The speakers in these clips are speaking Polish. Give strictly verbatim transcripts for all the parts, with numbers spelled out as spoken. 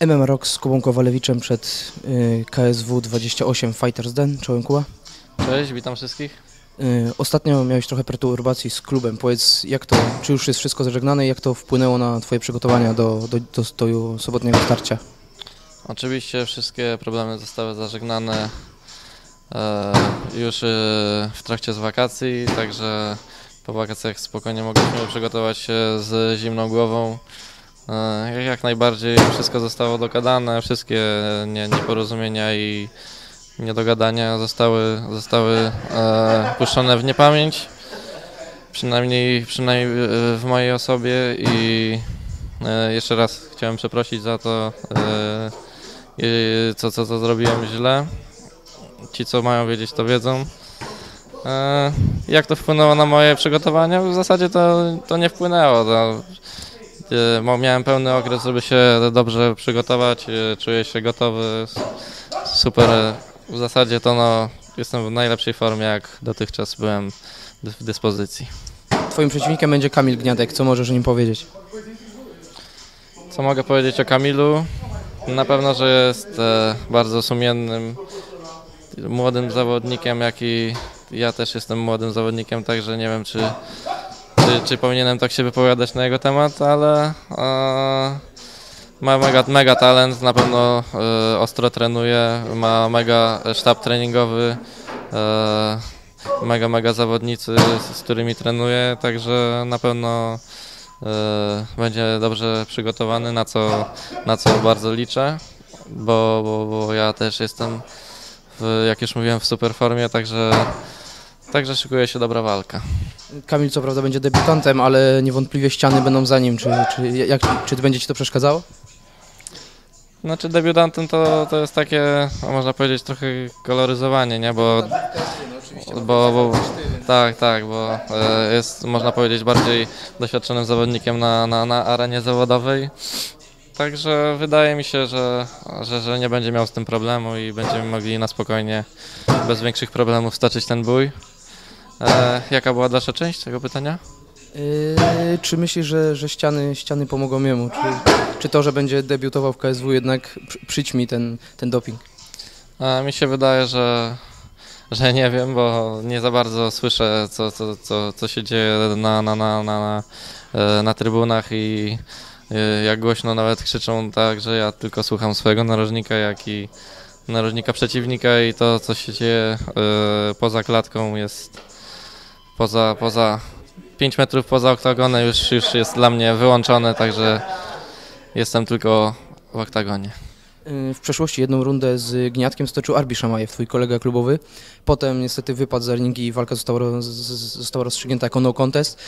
MMRocks z Kubą Kowalewiczem przed y, K S W dwadzieścia osiem Fighters Den. Czołem, Kuba. Cześć, witam wszystkich. Y, ostatnio miałeś trochę perturbacji z klubem. Powiedz, jak to, czy już jest wszystko zażegnane i jak to wpłynęło na twoje przygotowania do, do, do, do sobotniego starcia? Oczywiście wszystkie problemy zostały zażegnane e, już e, w trakcie z wakacji, także po wakacjach spokojnie mogliśmy przygotować się z zimną głową. Jak najbardziej wszystko zostało dogadane, wszystkie nie, nieporozumienia i niedogadania zostały, zostały e, puszczone w niepamięć, przynajmniej, przynajmniej w mojej osobie, i e, jeszcze raz chciałem przeprosić za to, e, co, co, co zrobiłem źle. Ci, co mają wiedzieć, to wiedzą. E, jak to wpłynęło na moje przygotowania? W zasadzie to, to nie wpłynęło. To, Miałem pełny okres, żeby się dobrze przygotować, czuję się gotowy, super. W zasadzie to no, jestem w najlepszej formie, jak dotychczas byłem w dyspozycji. Twoim przeciwnikiem będzie Kamil Gniadek, co możesz o nim powiedzieć? Co mogę powiedzieć o Kamilu? Na pewno, że jest bardzo sumiennym, młodym zawodnikiem, jak i ja też jestem młodym zawodnikiem, także nie wiem, czy... Czy, czy powinienem tak się wypowiadać na jego temat, ale e, ma mega, mega talent, na pewno e, ostro trenuje, ma mega sztab treningowy, e, mega, mega zawodnicy, z, z którymi trenuje, także na pewno e, będzie dobrze przygotowany, na co, na co bardzo liczę, bo, bo, bo ja też jestem, w, jak już mówiłem, w super formie, także... Także szykuje się dobra walka. Kamil co prawda będzie debiutantem, ale niewątpliwie ściany będą za nim. Czy, czy, jak, czy będzie ci to przeszkadzało? Znaczy debiutantem to, to jest takie, można powiedzieć, trochę koloryzowanie, nie? Bo, bo, bo, tak, tak, bo jest, można powiedzieć, bardziej doświadczonym zawodnikiem na, na, na arenie zawodowej. Także wydaje mi się, że, że, że nie będzie miał z tym problemu i będziemy mogli na spokojnie, bez większych problemów, stoczyć ten bój. E, jaka była dalsza część tego pytania? Yy, czy myślisz, że, że ściany, ściany pomogą jemu? Czy, czy to, że będzie debiutował w K S W, jednak przyćmi ten, ten doping? E, mi się wydaje, że, że nie wiem, bo nie za bardzo słyszę, co, co, co, co się dzieje na, na, na, na, na, na trybunach i... Jak głośno nawet krzyczą, tak, że ja tylko słucham swojego narożnika, jak i narożnika przeciwnika, i to, co się dzieje yy, poza klatką, jest poza, poza pięć metrów poza oktagonem, już, już jest dla mnie wyłączone, także jestem tylko w oktagonie. W przeszłości jedną rundę z Gniadkiem stoczył Arbi Szamajew, twój kolega klubowy. Potem niestety wypadł z ringu i walka została, roz, została rozstrzygnięta jako no contest.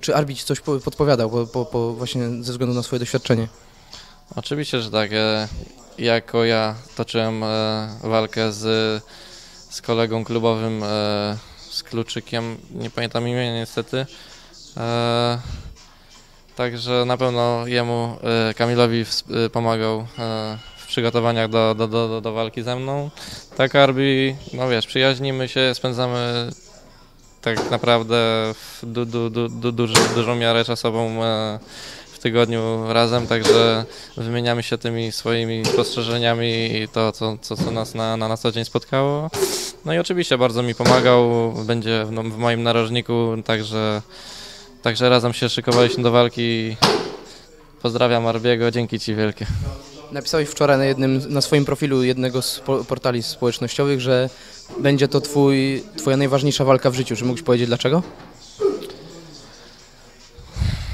Czy Arbi ci coś podpowiadał po, po, po właśnie ze względu na swoje doświadczenie? Oczywiście, że tak. Jako ja toczyłem walkę z, z kolegą klubowym, z Kluczykiem, nie pamiętam imienia niestety. Także na pewno jemu, Kamilowi, pomagał w przygotowaniach do, do, do, do walki ze mną. Tak, Arbi, no wiesz, przyjaźnimy się, spędzamy tak naprawdę w du, du, du, du, duży, dużą miarę czasową w tygodniu razem, także wymieniamy się tymi swoimi spostrzeżeniami i to, co, co, co nas na, na, na co dzień spotkało. No i oczywiście bardzo mi pomagał, będzie w, w moim narożniku, także, także razem się szykowaliśmy do walki. Pozdrawiam Arbiego, dzięki ci wielkie. Napisałeś wczoraj na, jednym, na swoim profilu jednego z portali społecznościowych, że będzie to twój, twoja najważniejsza walka w życiu. Czy mógłbyś powiedzieć dlaczego?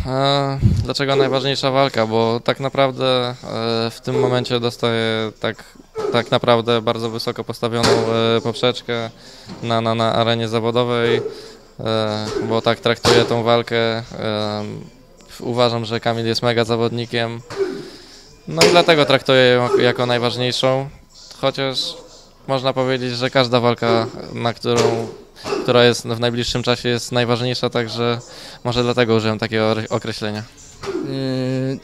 E, dlaczego najważniejsza walka? Bo tak naprawdę e, w tym momencie dostaję tak, tak naprawdę bardzo wysoko postawioną e, poprzeczkę na, na, na arenie zawodowej, e, bo tak traktuję tą walkę. E, uważam, że Kamil jest mega zawodnikiem. No i dlatego traktuję ją jako najważniejszą, chociaż można powiedzieć, że każda walka, na którą, która jest w najbliższym czasie, jest najważniejsza, także może dlatego użyłem takiego określenia.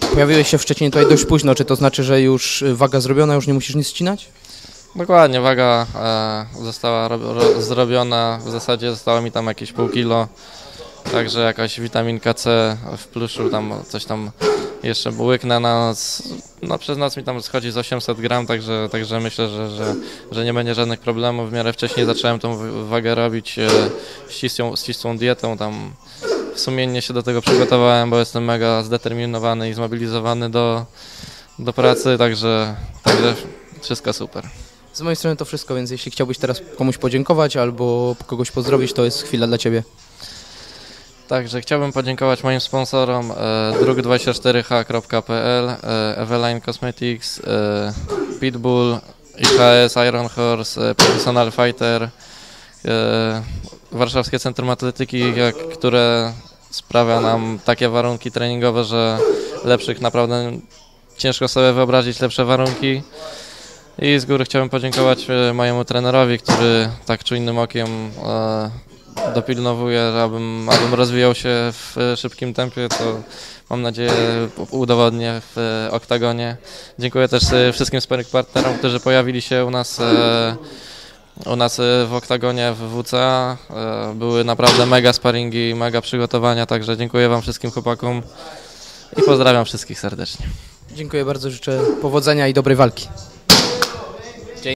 Yy, pojawiłeś się w Szczecinie tutaj dość późno, czy to znaczy, że już waga zrobiona, już nie musisz nic ścinać? Dokładnie, waga e, została ro, ro, zrobiona, w zasadzie zostało mi tam jakieś pół kilo, także jakaś witaminka C w pluszu, tam coś tam jeszcze łyk na nas, no przez nas mi tam schodzi z osiemset gram, także, także myślę, że, że, że nie będzie żadnych problemów. W miarę wcześniej zacząłem tą wagę robić ścisłą, ścisłą dietą, tam sumiennie się do tego przygotowałem, bo jestem mega zdeterminowany i zmobilizowany do, do pracy, także, także wszystko super. Z mojej strony to wszystko, więc jeśli chciałbyś teraz komuś podziękować albo kogoś pozdrowić, to jest chwila dla Ciebie. Także chciałbym podziękować moim sponsorom, e, druk dwadzieścia cztery h kropka p l, e, Eveline Cosmetics, e, Pitbull, I H S, Iron Horse, e, Professional Fighter, e, Warszawskie Centrum Atletyki, jak, które sprawia nam takie warunki treningowe, że lepszych naprawdę ciężko sobie wyobrazić lepsze warunki. I z góry chciałbym podziękować mojemu trenerowi, który tak czujnym okiem e, dopilnowuje, abym, abym rozwijał się w szybkim tempie, co mam nadzieję udowodnię w oktagonie. Dziękuję też wszystkim sparing partnerom, którzy pojawili się u nas, u nas w oktagonie w W C A. Były naprawdę mega sparingi, mega przygotowania, także dziękuję Wam wszystkim chłopakom i pozdrawiam wszystkich serdecznie. Dziękuję bardzo, życzę powodzenia i dobrej walki.